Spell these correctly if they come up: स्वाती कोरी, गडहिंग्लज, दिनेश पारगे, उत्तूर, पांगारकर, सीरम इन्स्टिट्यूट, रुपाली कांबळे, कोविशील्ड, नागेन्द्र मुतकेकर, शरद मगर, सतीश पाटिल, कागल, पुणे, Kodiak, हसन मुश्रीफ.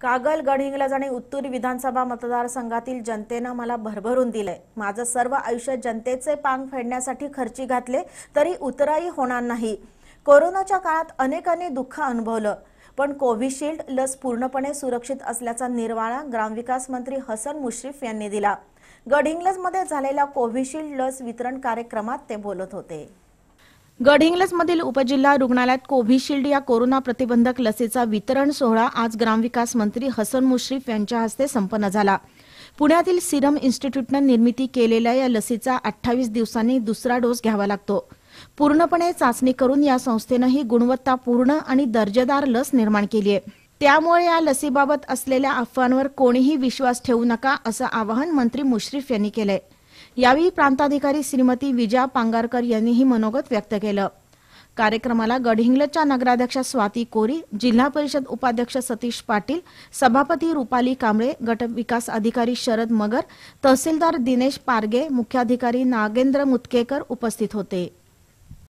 कागल गडहिंग्लज आणि उत्तूर विधानसभा मतदारसंघातील जनतेने मला भरभरून दिले। माझं सर्व आयुष्य जनतेचे पांग फेडण्यासाठी खर्ची घातले तरी उतराई होणार नाही। कोरोनाच्या काळात अनेकांनी दुःख अनुभवलं, पण कोविशील्ड लस पूर्णपणे सुरक्षित असल्याचा निर्वाळा ग्रामविकास मंत्री हसन मुश्रीफ यांनी दिला। गडहिंग्लजमध्ये झालेला कोविशील्ड लस वितरण कार्यक्रमात ते बोलत होते। गडहिंग्लजमधील उपजिल्हा रुग्णालयात कोविशील्ड या कोरोना प्रतिबंधक लसीचा वितरण सोहळा आज ग्रामविकास मंत्री हसन मुश्रीफ यांच्या हस्ते संपन्न झाला। पुण्यातील सीरम इन्स्टिट्यूटने निर्मिती केलेल्या या लसीचा 28 दिवसांनी दुसरा डोस घ्यावा लागतो। पूर्णपणे चाचणी करून या संस्थेने ही गुणवत्तापूर्ण आणि दर्जेदार लस निर्माण केली आहे, त्यामुळे या लसीबाबत असलेल्या अफवांवर कोणीही विश्वास ठेवू नका असे आवाहन मंत्री मुश्रीफ यांनी केले। यावेळी प्रांताधिकारी श्रीमती विजया पांगारकर यांनी ही मनोगत व्यक्त केलं। कार्यक्रमाला गडहिंग्लजच्या नगराध्यक्ष स्वाती कोरी, जिल्हा परिषद उपाध्यक्ष सतीश पाटिल, सभापती रुपाली कांबळे, गट विकास अधिकारी शरद मगर, तहसीलदार दिनेश पारगे, मुख्याधिकारी नागेन्द्र मुतकेकर उपस्थित होते।